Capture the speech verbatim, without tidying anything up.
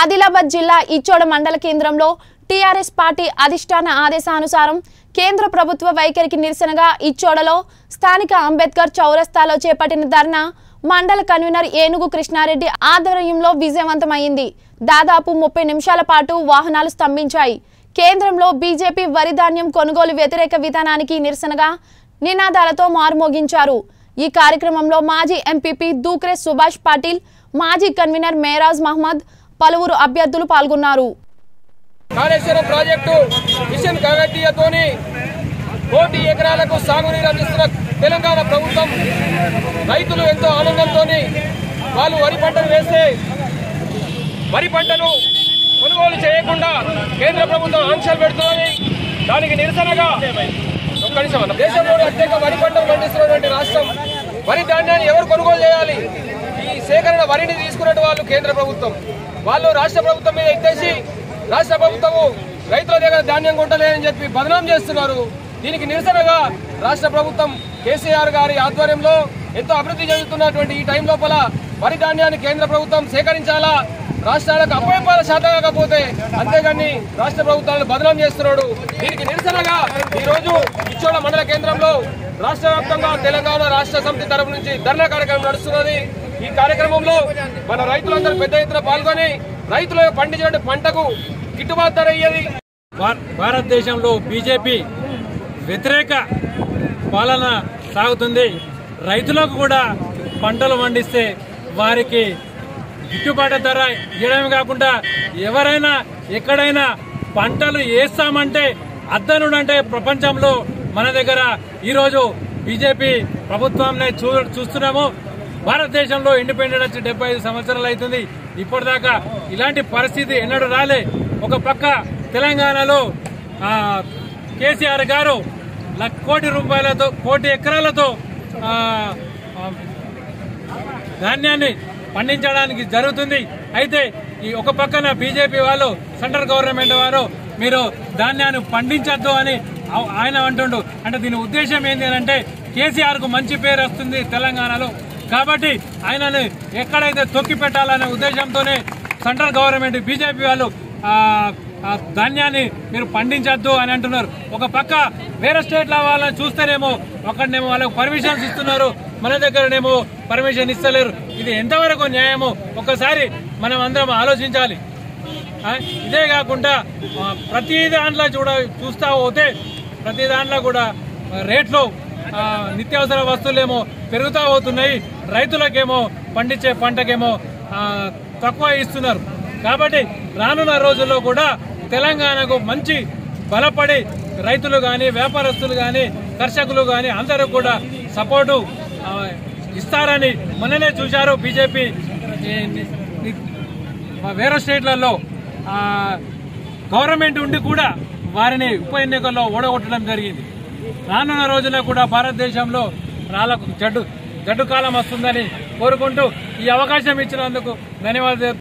ఆదిలాబాద్ జిల్లా ఇచ్చోడ మండల కేంద్రంలో టిఆర్ఎస్ పార్టీ అధిష్టాన ఆదేశానుసారం కేంద్ర ప్రభుత్వ వైఖరికి నిరసనగా ఇచ్చోడలో స్థానిక అంబేద్కర్ చౌరస్తాలో చేపట్టిన ధర్నా మండల కన్వీనర్ ఏనుగు కృష్ణారెడ్డి ఆధ్వర్యంలో విజయవంతమైంది. దాదాపు ముప్పై నిమిషాల పాటు వాహనాలు స్తంభించాయి. కేంద్రంలో బీజేపీ వరి ధాన్యం కొనుగోలు వ్యతిరేక విధానానికి నిరసనగా నినాదాలతో మార్మోగించారు. ఈ కార్యక్రమంలో మాజీ ఎంపీపీ దూక్రే సుభాష్ పాటిల్, మాజీ కన్వీనర్ మేరాజ్ మహమ్మద్, పలువురు అభ్యర్థులు పాల్గొన్నారు. కాళేశ్వరం ప్రాజెక్టు మిషన్ కాకతీయతోని కోటి ఎకరాలకు సాగునీరు అందిస్తున్న తెలంగాణ ప్రభుత్వం రైతులు ఎంతో ఆనందంతో వాళ్ళు వరి పంటను వేస్తే వరి పంటను కొనుగోలు చేయకుండా కేంద్ర ప్రభుత్వం ఆంక్షలు పెడుతుందని దానికి నిరసనగా దేశంలోని అత్యంత వరి పంటను పండిస్తున్నటువంటి రాష్ట్రం వరి ధాన్యాన్ని ఎవరు కొనుగోలు చేయాలి? ఈ సేకరణ వరిని తీసుకున్న వాళ్ళు కేంద్ర ప్రభుత్వం, వాళ్ళు రాష్ట్ర ప్రభుత్వం మీద ఎత్తేసి రాష్ట్ర ప్రభుత్వము రైతుల దగ్గర ధాన్యం కొంటలేదని చెప్పి బదనాం చేస్తున్నారు. దీనికి నిరసనగా రాష్ట్ర ప్రభుత్వం కేసీఆర్ గారి ఆధ్వర్యంలో ఎంతో అభివృద్ధి చెందుతున్నటువంటి ఈ టైం లోపల వరి ధాన్యాన్ని కేంద్ర ప్రభుత్వం సేకరించాలా, రాష్ట్రాలకు అప్పగింపాల శాత కాకపోతే అంతేగాని రాష్ట్ర ప్రభుత్వాలను బదనాం చేస్తున్నాడు. దీనికి నిరసనగా ఈరోజు ఇచ్చోడ మండల కేంద్రంలో రాష్ట్ర వ్యాప్తంగా తెలంగాణ రాష్ట్ర సమితి తరపు నుంచి ధర్నా కార్యక్రమం నడుస్తున్నది. ఈ కార్యక్రమంలో మన రైతులందరూ పెద్ద ఎత్తున పాల్గొని రైతుల పండించిన పంటకు గిట్టుబాటు ధర అయ్యేది. భారతదేశంలో బీజేపీ వ్యతిరేక పాలన సాగుతుంది. రైతులకు కూడా పంటలు పండిస్తే వారికి గిట్టుబాటు ధర ఇవ్వడమే కాకుండా ఎవరైనా ఎక్కడైనా పంటలు వేస్తామంటే అద్దనుడంటే ప్రపంచంలో మన దగ్గర ఈరోజు బీజేపీ ప్రభుత్వాన్ని చూ చూస్తున్నాము. భారతదేశంలో ఇండిపెండెంట్ వచ్చి డెబ్బై ఐదు సంవత్సరాలు అవుతుంది. ఇప్పటిదాకా ఇలాంటి పరిస్థితి ఎన్నడూ రాలే. ఒక పక్క తెలంగాణలో కేసీఆర్ గారు కోటి రూపాయలతో కోటి ఎకరాలతో ధాన్యాన్ని పండించడానికి జరుగుతుంది. అయితే ఈ ఒక పక్కన బీజేపీ వాళ్ళు, సెంట్రల్ గవర్నమెంట్ వారు మీరు ధాన్యాన్ని పండించద్దు అని ఆయన అంటుండు. అంటే దీని ఉద్దేశం ఏంటి అంటే కేసీఆర్ కు మంచి పేరు వస్తుంది తెలంగాణలో, కాబట్టి ఆయనను ఎక్కడైతే తొక్కి పెట్టాలనే ఉద్దేశంతోనే సెంట్రల్ గవర్నమెంట్ బీజేపీ వాళ్ళు ధాన్యాన్ని మీరు పండించద్దు అని అంటున్నారు. ఒక పక్క వేరే స్టేట్ల వాళ్ళని చూస్తేనేమో ఒకడేమో వాళ్ళకు పర్మిషన్స్ ఇస్తున్నారు, మన దగ్గరనేమో పర్మిషన్ ఇస్తలేరు. ఇది ఎంతవరకు న్యాయమో ఒక్కసారి మనం అందరం ఆలోచించాలి. ఇదే కాకుండా ప్రతి దాంట్లో చూడ చూస్తా పోతే ప్రతి దాంట్లో కూడా రేట్లు నిత్యావసర వస్తువులేమో పెరుగుతూ పోతున్నాయి, రైతులకేమో పండించే పంటకేమో తక్కువ ఇస్తున్నారు. కాబట్టి రానున్న రోజుల్లో కూడా తెలంగాణకు మంచి బలపడి రైతులు కానీ వ్యాపారస్తులు కానీ కర్షకులు కానీ అందరూ కూడా సపోర్టు ఇస్తారని మొన్ననే చూశారు. బీజేపీ వేరే స్టేట్లలో గవర్నమెంట్ ఉండి కూడా వారిని ఉప ఎన్నికల్లో ఓడగొట్టడం జరిగింది. రానున్న రోజుల్లో కూడా భారతదేశంలో రాళ్లకు జడ్డు జడ్డు కాలం వస్తుందని కోరుకుంటూ ఈ అవకాశం ఇచ్చినందుకు ధన్యవాదాలు.